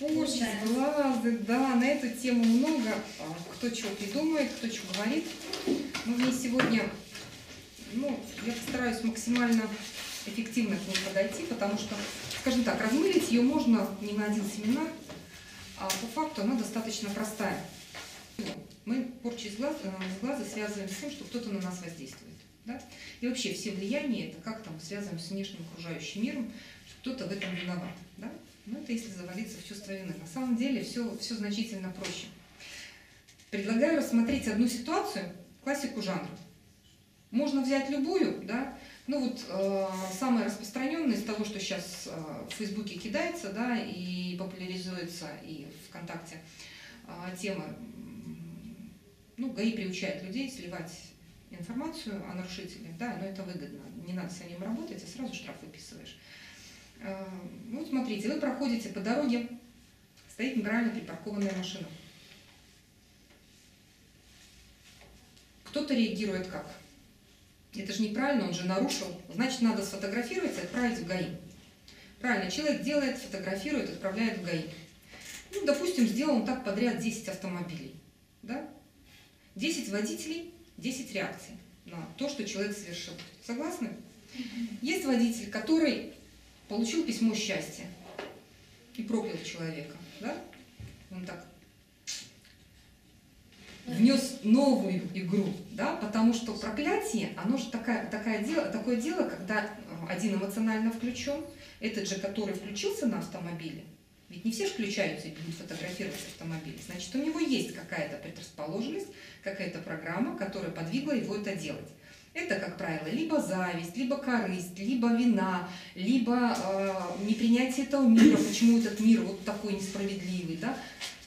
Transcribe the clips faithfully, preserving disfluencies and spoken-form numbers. Очень сглазы, да, на эту тему много. Кто чего придумает, кто чего говорит. Мы мне сегодня, ну, я постараюсь максимально эффективно к ней подойти, потому что, скажем так, размылить ее можно не на один семинар, а по факту она достаточно простая. Мы порчу из глаза, из глаза связываем с тем, что кто-то на нас воздействует. Да? И вообще все влияния, это как там связано с внешним окружающим миром, что кто-то в этом виноват. Да? Но это если завалиться в чувство вины. На самом деле все, все значительно проще. Предлагаю рассмотреть одну ситуацию, классику жанра. Можно взять любую, да. Ну вот э, самое распространенное из того, что сейчас э, в Фейсбуке кидается, да, и популяризуется, и ВКонтакте э, тема. Ну, ГАИ приучает людей сливать информацию о нарушителях, да, но это выгодно. Не надо с ним работать, а сразу штраф выписываешь. Вот смотрите, вы проходите по дороге, стоит неправильно припаркованная машина. Кто-то реагирует как? Это же неправильно, он же нарушил. Значит, надо сфотографировать и отправить в ГАИ. Правильно, человек делает, фотографирует, отправляет в ГАИ. Ну, допустим, сделал так подряд десять автомобилей, да? десять водителей, десять реакций на то, что человек совершил. Согласны? Есть водитель, который получил письмо счастья и проклял человека. Да? Он так внес новую игру, да? Потому что проклятие, оно же такая, такая дело, такое дело, когда один эмоционально включен, этот же, который включился на автомобиле, ведь не все же включаются и будут фотографировать автомобиль. Значит, у него есть какая-то предрасположенность, какая-то программа, которая подвигла его это делать. Это, как правило, либо зависть, либо корысть, либо вина, либо э, непринятие этого мира, почему этот мир вот такой несправедливый. Да?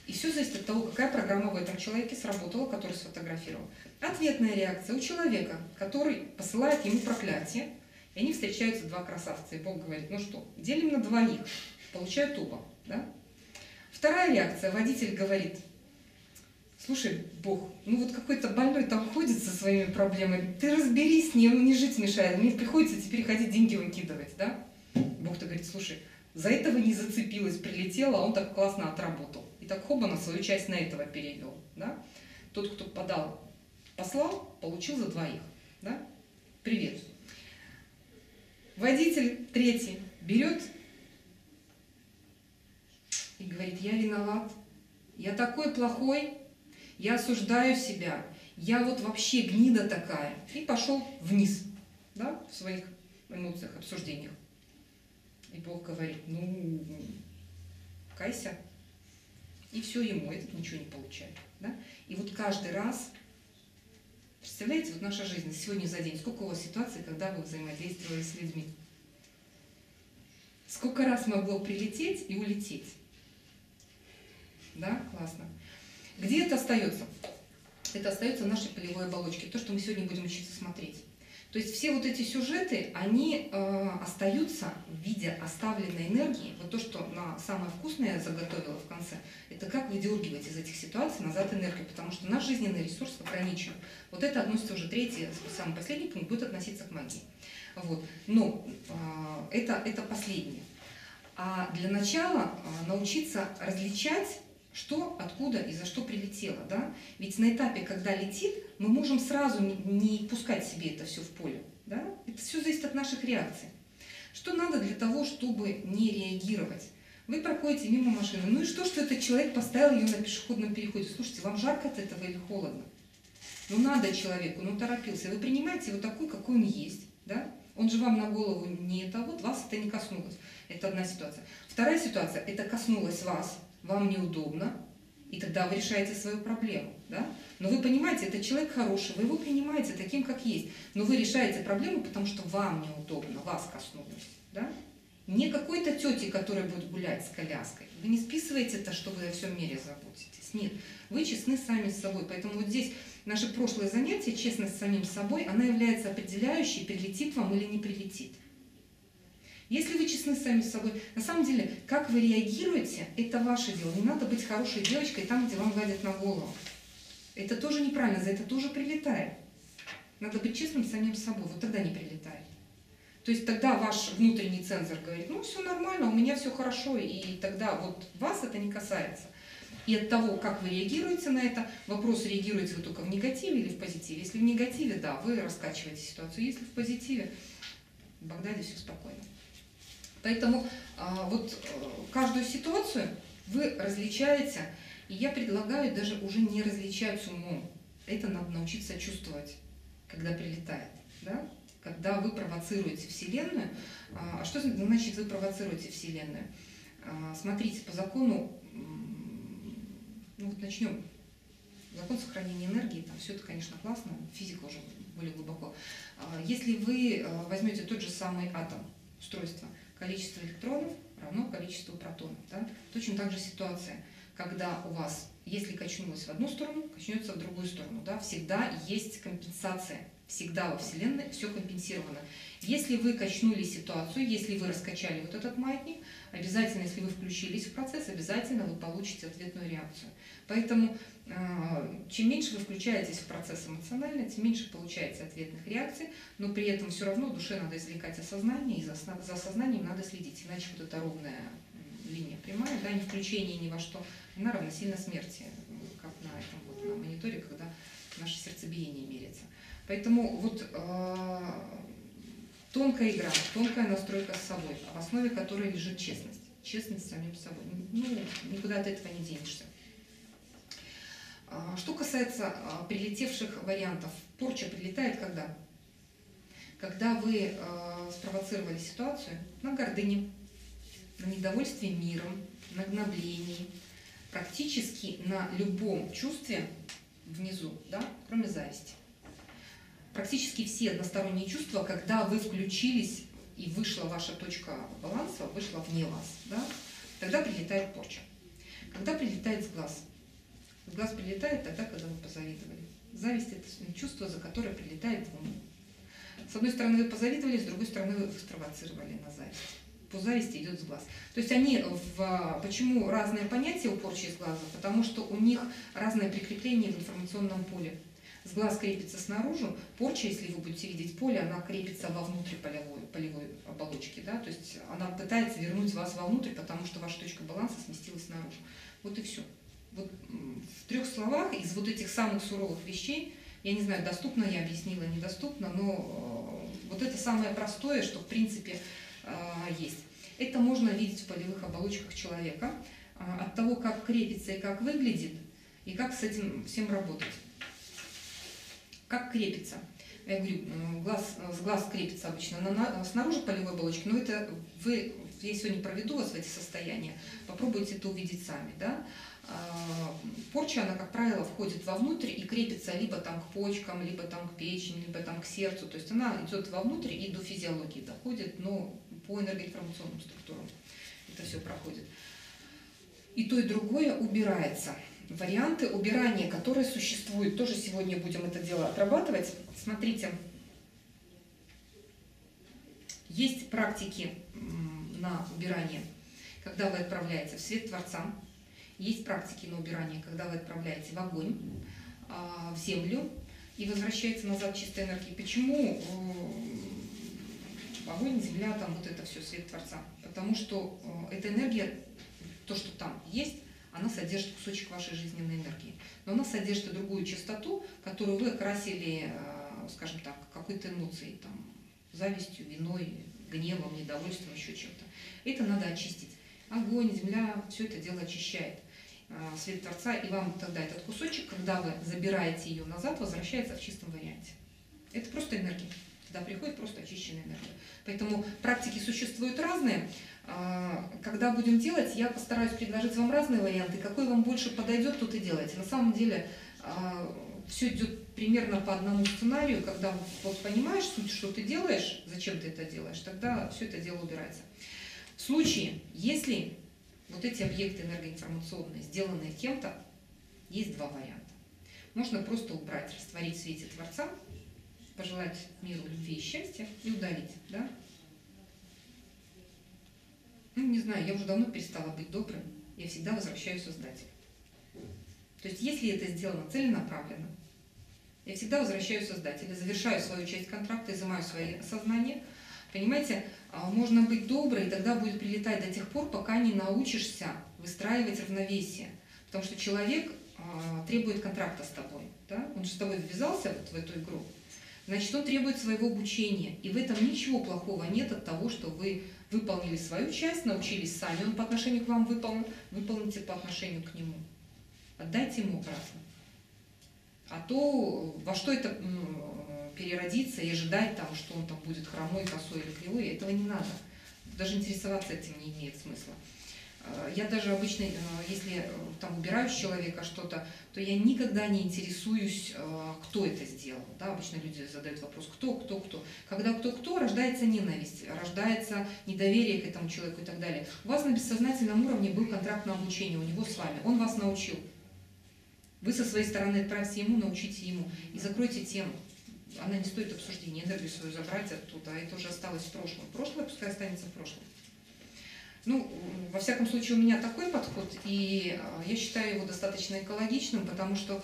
И все зависит от того, какая программа в этом человеке сработала, который сфотографировал. Ответная реакция у человека, который посылает ему проклятие, и они встречаются, два красавца, и Бог говорит, ну что, делим на двоих, получают оба. Да? Вторая реакция, водитель говорит, слушай, Бог, ну вот какой-то больной там ходит со своими проблемами, ты разберись с ним, не жить мешает, мне приходится теперь ходить деньги выкидывать, да? Бог-то говорит, слушай, за этого не зацепилась, прилетела, а он так классно отработал. И так хоба на свою часть на этого перевел, да? Тот, кто подал, послал, получил за двоих, да? Привет. Водитель третий берет и говорит, я виноват, я такой плохой, я осуждаю себя, я вот вообще гнида такая. И пошел вниз, да, в своих эмоциях, обсуждениях. И Бог говорит, ну, кайся. И все ему, этот ничего не получает. Да? И вот каждый раз, представляете, вот наша жизнь сегодня за день, сколько у вас ситуаций, когда вы взаимодействовали с людьми? Сколько раз могло прилететь и улететь? Да, классно. Где это остается? Это остается в нашей полевой оболочке, то, что мы сегодня будем учиться смотреть. То есть все вот эти сюжеты, они э, остаются в виде оставленной энергии. Вот то, что на самое вкусное я заготовила в конце, это как выдергивать из этих ситуаций назад энергию, потому что наш жизненный ресурс ограничен. Вот это относится уже третий, самый последний пункт, будет относиться к магии. Вот. Но э, это, это последнее. А для начала э, научиться различать, что, откуда и за что прилетело, да? Ведь на этапе, когда летит, мы можем сразу не пускать себе это все в поле, да? Это все зависит от наших реакций. Что надо для того, чтобы не реагировать? Вы проходите мимо машины, ну и что, что этот человек поставил ее на пешеходном переходе? Слушайте, вам жарко от этого или холодно? Ну надо человеку, ну торопился. Вы принимаете его такой, какой он есть, да? Он же вам на голову не это, вот вас это не коснулось. Это одна ситуация. Вторая ситуация, это коснулось вас. Вам неудобно, и тогда вы решаете свою проблему, да? Но вы понимаете, это человек хороший, вы его принимаете таким, как есть, но вы решаете проблему, потому что вам неудобно, вас коснулось, да? Не какой-то тете, которая будет гулять с коляской, вы не списываете то, что вы о всем мире заботитесь, нет, вы честны сами с собой, поэтому вот здесь наше прошлое занятие, честность с самим собой, она является определяющей, прилетит вам или не прилетит. Если вы честны сами с собой, на самом деле, как вы реагируете, это ваше дело. Не надо быть хорошей девочкой там, где вам гадят на голову. Это тоже неправильно, за это тоже прилетает. Надо быть честным самим собой, вот тогда не прилетает. То есть тогда ваш внутренний цензор говорит, ну все нормально, у меня все хорошо, и тогда вот вас это не касается. И от того, как вы реагируете на это, вопрос, реагируете вы только в негативе или в позитиве. Если в негативе, да, вы раскачиваете ситуацию. Если в позитиве, в Багдаде все спокойно. Поэтому вот каждую ситуацию вы различаете, и я предлагаю даже уже не различать умом. Это надо научиться чувствовать, когда прилетает, да? Когда вы провоцируете Вселенную. А что значит вы провоцируете Вселенную? Смотрите, по закону, ну вот начнем, закон сохранения энергии, там все это, конечно, классно, физика уже более глубоко. Если вы возьмете тот же самый атом, устройство, количество электронов равно количеству протонов. Да? Точно так же ситуация, когда у вас, если качнулось в одну сторону, качнется в другую сторону. Да? Всегда есть компенсация, всегда во Вселенной все компенсировано. Если вы качнули ситуацию, если вы раскачали вот этот маятник, обязательно, если вы включились в процесс, обязательно вы получите ответную реакцию. Поэтому чем меньше вы включаетесь в процесс эмоционально, тем меньше получаете ответных реакций, но при этом все равно душе надо извлекать осознание, и за осознанием надо следить, иначе вот эта ровная линия прямая, да, не включение ни во что, она равносильно смерти, как на этом вот, на мониторе, когда наше сердцебиение меряется. Поэтому вот э, тонкая игра, тонкая настройка с собой, в основе которой лежит честность, честность с самим собой. Ну, никуда от этого не денешься. Что касается прилетевших вариантов, порча прилетает когда? Когда вы спровоцировали ситуацию на гордыне, на недовольстве миром, на гноблении, практически на любом чувстве внизу, да, кроме зависти. Практически все односторонние чувства, когда вы включились и вышла ваша точка баланса, вышла вне вас, да, тогда прилетает порча. Когда прилетает с глаз? В глаз прилетает тогда, когда вы позавидовали. Зависть – это чувство, за которое прилетает в ум. С одной стороны, вы позавидовали, с другой стороны, вы спровоцировали на зависть. По зависти идет с глаз. То есть они, в... почему разные понятия у порчи с глаза? Потому что у них разное прикрепление в информационном поле. С глаз крепится снаружи, порча, если вы будете видеть поле, она крепится во внутриполевой полевой оболочке. Да? То есть она пытается вернуть вас вовнутрь, потому что ваша точка баланса сместилась наружу. Вот и все. Вот в трех словах из вот этих самых суровых вещей, я не знаю, доступно я объяснила, недоступно, но вот это самое простое, что в принципе есть. Это можно видеть в полевых оболочках человека, от того, как крепится и как выглядит, и как с этим всем работать. Как крепится? Я говорю, глаз, с глаз крепится обычно на, на, снаружи полевой оболочки, но это вы, я сегодня проведу вас в эти состояния, попробуйте это увидеть сами, да? Порча, она, как правило, входит вовнутрь и крепится либо там к почкам, либо там к печени, либо там к сердцу. То есть она идет вовнутрь и до физиологии доходит, но по энергоинформационным структурам это все проходит. И то, и другое убирается. Варианты убирания, которые существуют, тоже сегодня будем это дело отрабатывать. Смотрите, есть практики на убирание, когда вы отправляете в свет Творца. Есть практики на убирание, когда вы отправляете в огонь, в землю и возвращаете назад чистой энергии. Почему огонь, земля, там вот это все, свет Творца? Потому что эта энергия, то, что там есть, она содержит кусочек вашей жизненной энергии. Но она содержит и другую частоту, которую вы окрасили, скажем так, какой-то эмоцией, там, завистью, виной, гневом, недовольством, еще чем-то. Это надо очистить. Огонь, земля, все это дело очищает свет Творца, и вам тогда этот кусочек, когда вы забираете ее назад, возвращается в чистом варианте. Это просто энергия. Туда приходит просто очищенная энергия. Поэтому практики существуют разные. Когда будем делать, я постараюсь предложить вам разные варианты. Какой вам больше подойдет, тот и делайте. На самом деле все идет примерно по одному сценарию. Когда вот понимаешь суть, что ты делаешь, зачем ты это делаешь, тогда все это дело убирается. В случае, если вот эти объекты энергоинформационные сделаны кем-то, есть два варианта. Можно просто убрать, растворить в свете Творца, пожелать миру, любви и счастья и удалить. Да? Ну, не знаю, я уже давно перестала быть добрым, я всегда возвращаюсь Создателю. То есть, если это сделано целенаправленно, я всегда возвращаю Создателя, завершаю свою часть контракта, изымаю свое сознание, Понимаете, можно быть доброй, и тогда будет прилетать до тех пор, пока не научишься выстраивать равновесие. Потому что человек требует контракта с тобой. Да? Он же с тобой ввязался вот в эту игру. Значит, он требует своего обучения. И в этом ничего плохого нет от того, что вы выполнили свою часть, научились сами, он по отношению к вам выполнил, выполните по отношению к нему. Отдайте ему обратно. А то во что это переродиться и ожидать того, что он там будет хромой, косой или кривой, этого не надо. Даже интересоваться этим не имеет смысла. Я даже обычно, если там убираю с человека что-то, то я никогда не интересуюсь, кто это сделал. Да, обычно люди задают вопрос, кто, кто, кто. Когда кто, кто, рождается ненависть, рождается недоверие к этому человеку и так далее. У вас на бессознательном уровне был контракт на обучение у него с вами, он вас научил. Вы со своей стороны отправьте ему, научите ему и закройте тему. Она не стоит обсуждения, энергию свою забрать оттуда, это уже осталось в прошлом. Прошлое пускай останется в прошлом. Ну, во всяком случае, у меня такой подход, и я считаю его достаточно экологичным, потому что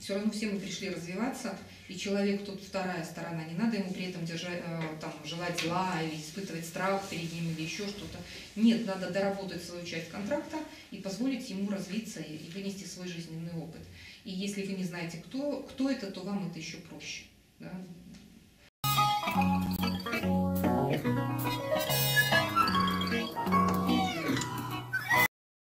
все равно все мы пришли развиваться, и человек тут вторая сторона, не надо ему при этом держать, там, желать зла или испытывать страх перед ним или еще что-то. Нет, надо доработать свою часть контракта и позволить ему развиться и вынести свой жизненный опыт. И если вы не знаете, кто, кто это, то вам это еще проще. Да?